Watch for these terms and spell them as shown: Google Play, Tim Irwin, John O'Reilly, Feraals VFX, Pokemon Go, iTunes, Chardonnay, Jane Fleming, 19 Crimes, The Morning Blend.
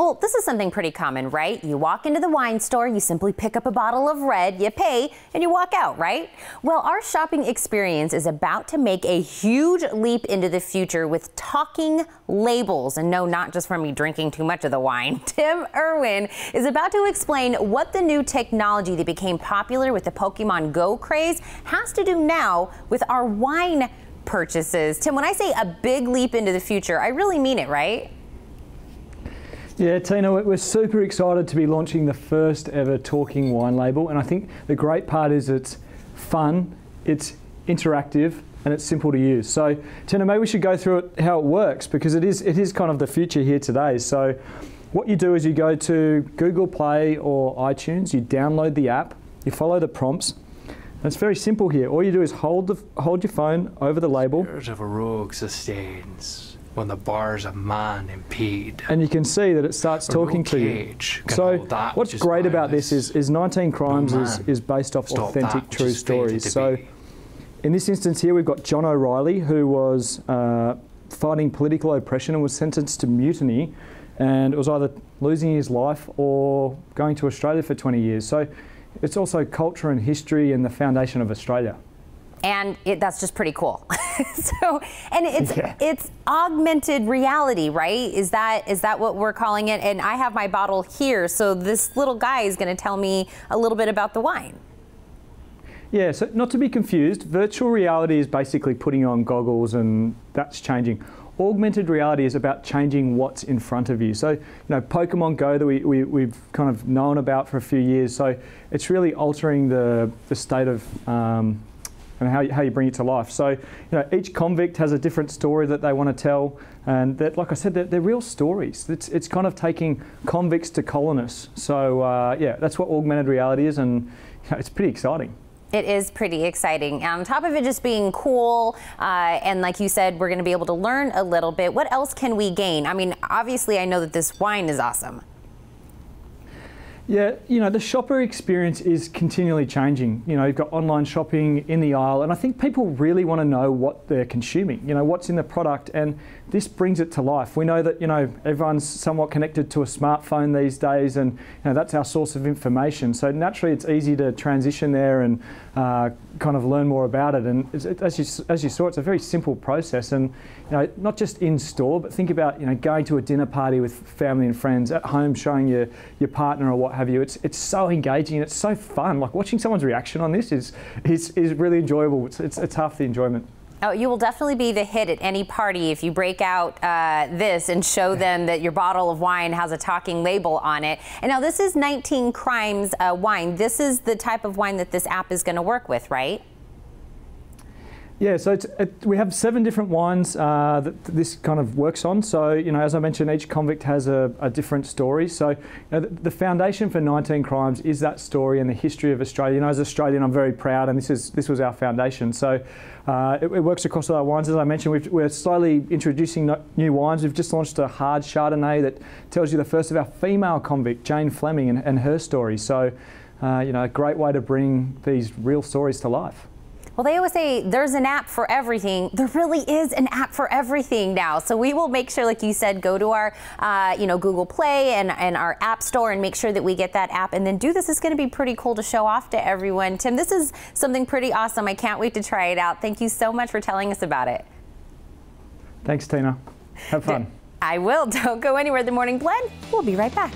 Well, this is something pretty common, right? You walk into the wine store, you simply pick up a bottle of red, you pay, and you walk out, right? Well, our shopping experience is about to make a huge leap into the future with talking labels. And no, not just from me drinking too much of the wine. Tim Irwin is about to explain what the new technology that became popular with the Pokemon Go craze has to do now with our wine purchases. Tim, when I say a big leap into the future, I really mean it, right? Yeah, Tina, we're super excited to be launching the first ever talking wine label, and I think the great part is it's fun, it's interactive, and it's simple to use. So, Tina, maybe we should go through it, how it works, because it is kind of the future here today. So, what you do is you go to Google Play or iTunes, you download the app, you follow the prompts. And it's very simple here. All you do is hold your phone over the label. Spirit of a rogue sustains. When the bars of man impede. And you can see that it starts talking to you. So what's great about this is 19 Crimes is based off authentic true stories. So in this instance here, we've got John O'Reilly, who was fighting political oppression and was sentenced to mutiny, and it was either losing his life or going to Australia for 20 years. So it's also culture and history and the foundation of Australia. And that's just pretty cool. So, and it's augmented reality, right? Is that what we're calling it? And I have my bottle here, so this little guy is going to tell me a little bit about the wine. Yeah, so not to be confused, virtual reality is basically putting on goggles, and that's changing. Augmented reality is about changing what's in front of you. So, you know, Pokemon Go that we've kind of known about for a few years. So it's really altering the state of and how you bring it to life. So, you know, each convict has a different story that they want to tell, and that, like I said, they're real stories. It's kind of taking convicts to colonists. So, yeah, that's what augmented reality is, and you know, it's pretty exciting. It is pretty exciting. On top of it just being cool, and like you said, we're going to be able to learn a little bit. What else can we gain? I mean, obviously, I know that this wine is awesome. Yeah, you know, the shopper experience is continually changing. You know, you've got online shopping in the aisle, and I think people really want to know what they're consuming, you know, what's in the product, and this brings it to life. We know that, you know, everyone's somewhat connected to a smartphone these days, and, you know, that's our source of information. So naturally, it's easy to transition there and kind of learn more about it. And as you saw, it's a very simple process, and, you know, not just in store, but think about, you know, going to a dinner party with family and friends, at home showing your partner or what have you. It's so engaging and it's so fun. Like watching someone's reaction on this is really enjoyable. It's half the enjoyment. Oh, you will definitely be the hit at any party if you break out this and show them that your bottle of wine has a talking label on it. And now this is 19 Crimes wine. This is the type of wine that this app is going to work with, right? Yeah, so we have 7 different wines that this kind of works on. So, you know, as I mentioned, each convict has a different story. So, you know, the foundation for 19 Crimes is that story and the history of Australia. You know, as Australian, I'm very proud, and this was our foundation. So, it works across all our wines. As I mentioned, we're slowly introducing new wines. We've just launched a hard Chardonnay that tells you the first of our female convict, Jane Fleming, and her story. So, you know, a great way to bring these real stories to life. Well, they always say there's an app for everything. There really is an app for everything now. So we will make sure, like you said, go to our, you know, Google Play and our app store and make sure that we get that app and then do this. It's going to be pretty cool to show off to everyone. Tim, this is something pretty awesome. I can't wait to try it out. Thank you so much for telling us about it. Thanks, Tina. Have fun. I will. Don't go anywhere. The Morning Blend. We'll be right back.